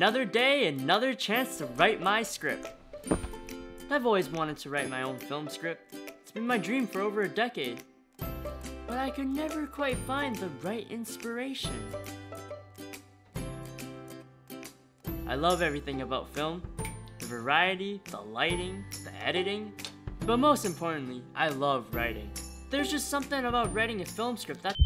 Another day, another chance to write my script. I've always wanted to write my own film script. It's been my dream for over a decade. But I could never quite find the right inspiration. I love everything about film. The variety, the lighting, the editing. But most importantly, I love writing. There's just something about writing a film script that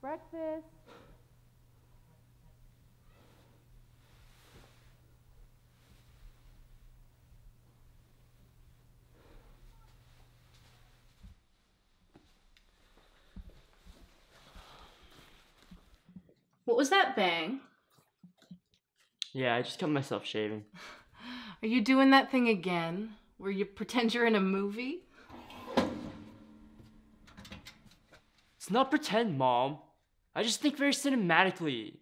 breakfast. What was that bang? Yeah, I just cut myself shaving. Are you doing that thing again? Where you pretend you're in a movie? It's not pretend, Mom. I just think very cinematically.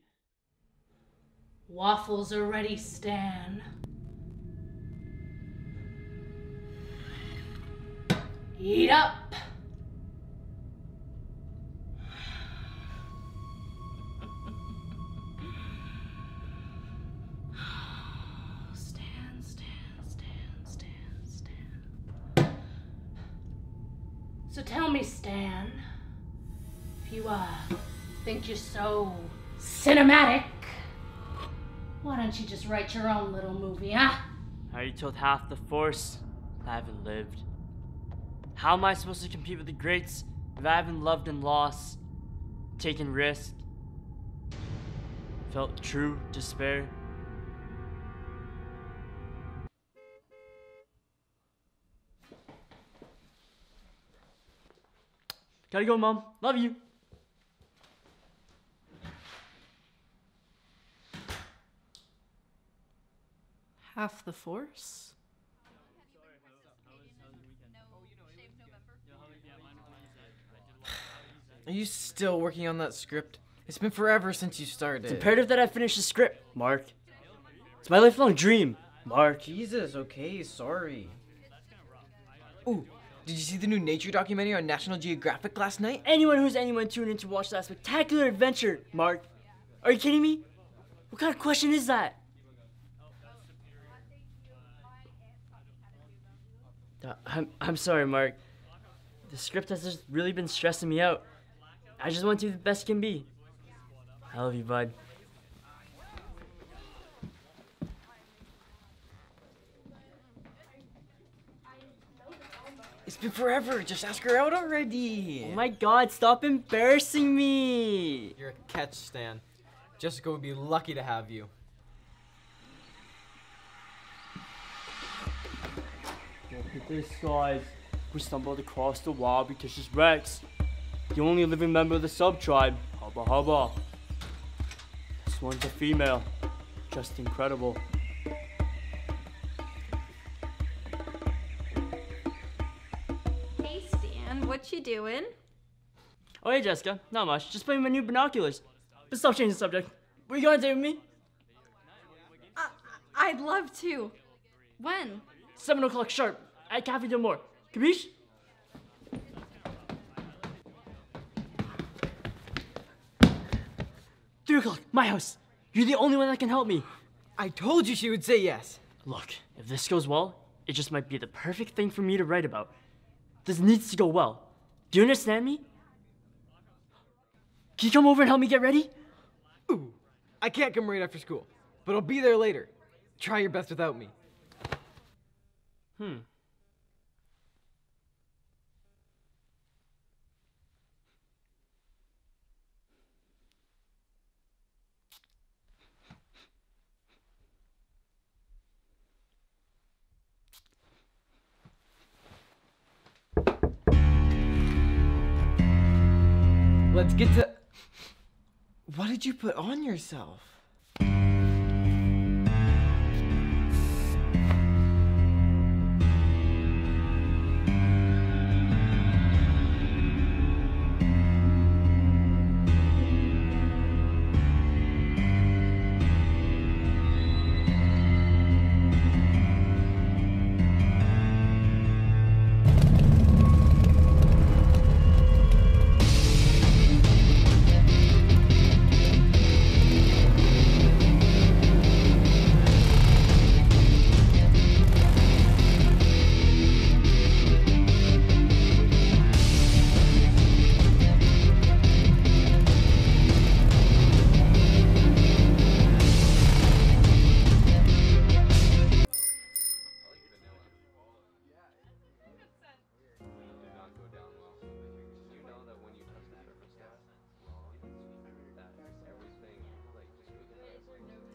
Waffles are ready, Stan. Eat up! Stan. So tell me, Stan, if you think you're so cinematic, why don't you just write your own little movie, huh? I already told half the force I haven't lived. How am I supposed to compete with the greats if I haven't loved and lost, taken risk, felt true despair? Gotta go, Mom. Love you. Half the force? Are you still working on that script? It's been forever since you started. It's imperative that I finish the script, Mark. It's my lifelong dream, Mark. Jesus, okay, sorry. Ooh, did you see the new nature documentary on National Geographic last night? Anyone who's anyone tuned in to watch that spectacular adventure, Mark. Are you kidding me? What kind of question is that? I'm sorry, Mark. The script has just really been stressing me out. I just want to do the best can be. I love you, bud. It's been forever. Just ask her out already. Oh my God, stop embarrassing me. You're a catch, Stan. Jessica would be lucky to have you. Look at this, guys. We stumbled across the wild because Rex, the only living member of the sub-tribe, Hubba Hubba. This one's a female. Just incredible. Hey, Stan, what you doing? Oh, hey, Jessica. Not much. Just playing with my new binoculars. But stop changing the subject. What are you gonna do with me? I'd love to. When? 7 o'clock sharp. At Cafe Del More. Capiche? " 3 o'clock, my house. You're the only one that can help me. I told you she would say yes. Look, if this goes well, it just might be the perfect thing for me to write about. This needs to go well. Do you understand me? Can you come over and help me get ready? Ooh, I can't come right after school, but I'll be there later. Try your best without me. Let's get to... What did you put on yourself?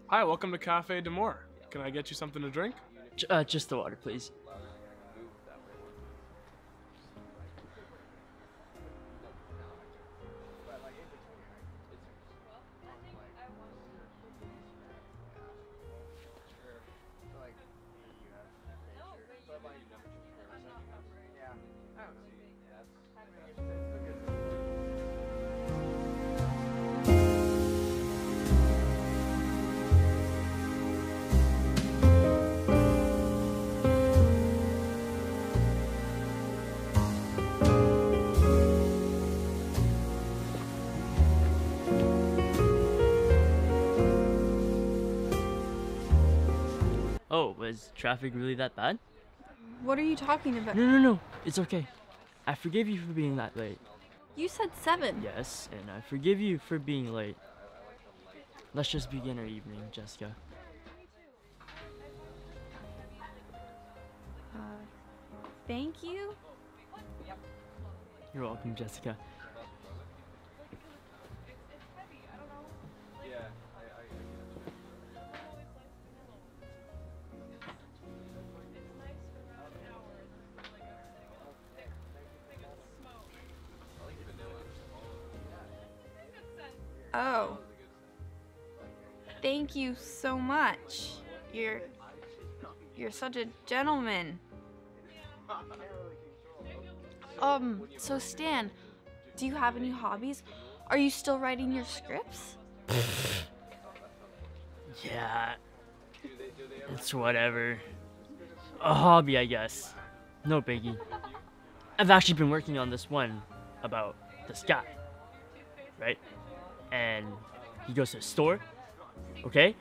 Hi, welcome to Cafe D'Amore. Can I get you something to drink? Just the water, please. Oh, was traffic really that bad? What are you talking about? No, it's okay. I forgive you for being that late. You said 7. Yes, and I forgive you for being late. Let's just begin our evening, Jessica. Thank you? You're welcome, Jessica. Oh, thank you so much. You're such a gentleman. So Stan, do you have any hobbies? Are you still writing your scripts? Yeah, it's whatever. A hobby, I guess. No biggie. I've actually been working on this one about this guy, right? And he goes to the store, okay?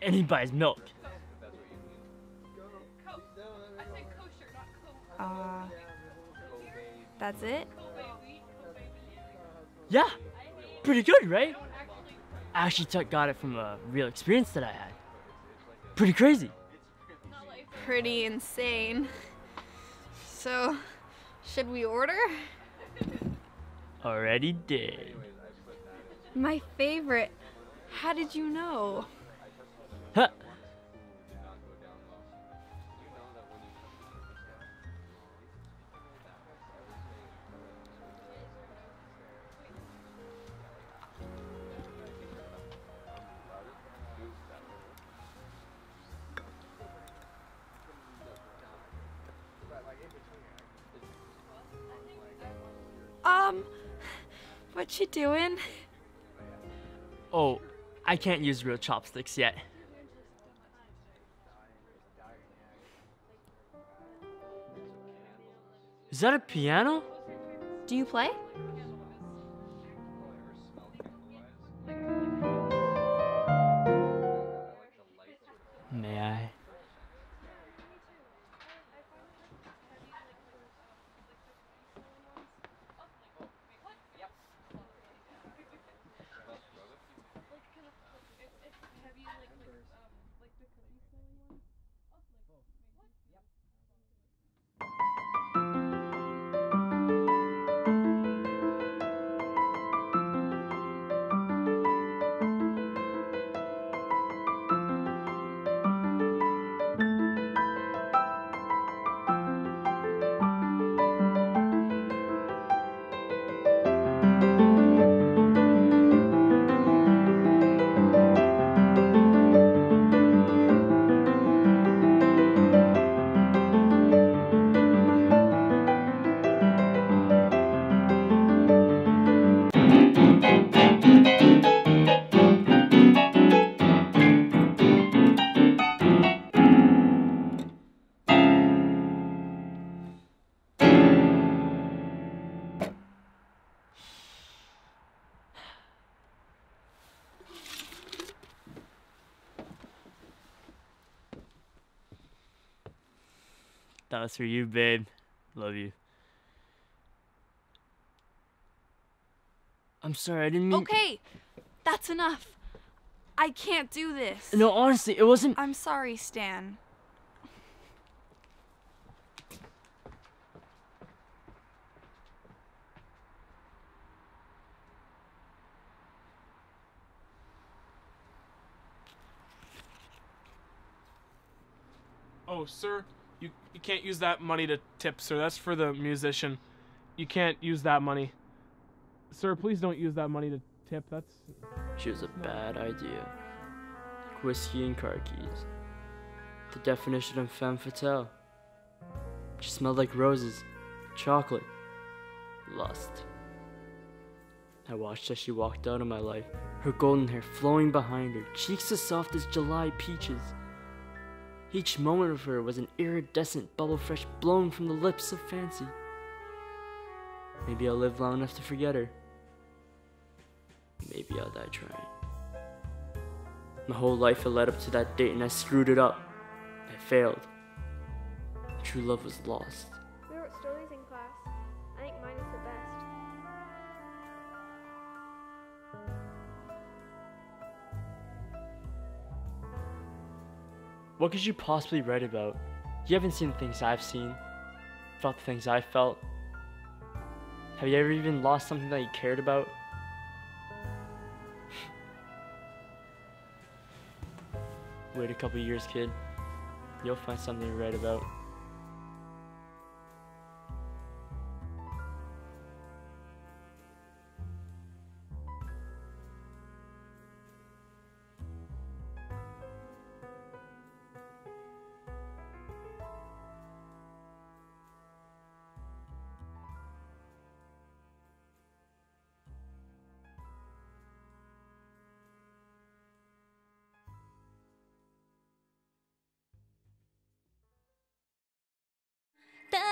And he buys milk. That's it? Yeah, pretty good, right? I actually got it from a real experience that I had. Pretty crazy. Pretty insane. So, should we order? Already did. My favorite. How did you know? Huh. What you doing? Oh, I can't use real chopsticks yet. Is that a piano? Do you play? May I? That was for you, babe. Love you. I'm sorry, I didn't mean... Okay, that's enough. I can't do this. No, honestly, it wasn't... I'm sorry, Stan. Oh, sir, you can't use that money to tip, sir. That's for the musician. You can't use that money. Sir, please don't use that money to tip. That's... She was a bad idea. Whiskey and car keys. The definition of femme fatale. She smelled like roses, chocolate, lust. I watched as she walked out of my life, her golden hair flowing behind her, cheeks as soft as July peaches. Each moment of her was an iridescent bubble fresh blown from the lips of fancy. Maybe I'll live long enough to forget her. Maybe I'll die trying. My whole life had led up to that date and I screwed it up. I failed. True love was lost. We wrote stories in class. I think mine is the best. What could you possibly write about? You haven't seen the things I've seen, felt the things I felt. Have you ever even lost something that you cared about? Wait a couple years, kid. You'll find something to write about.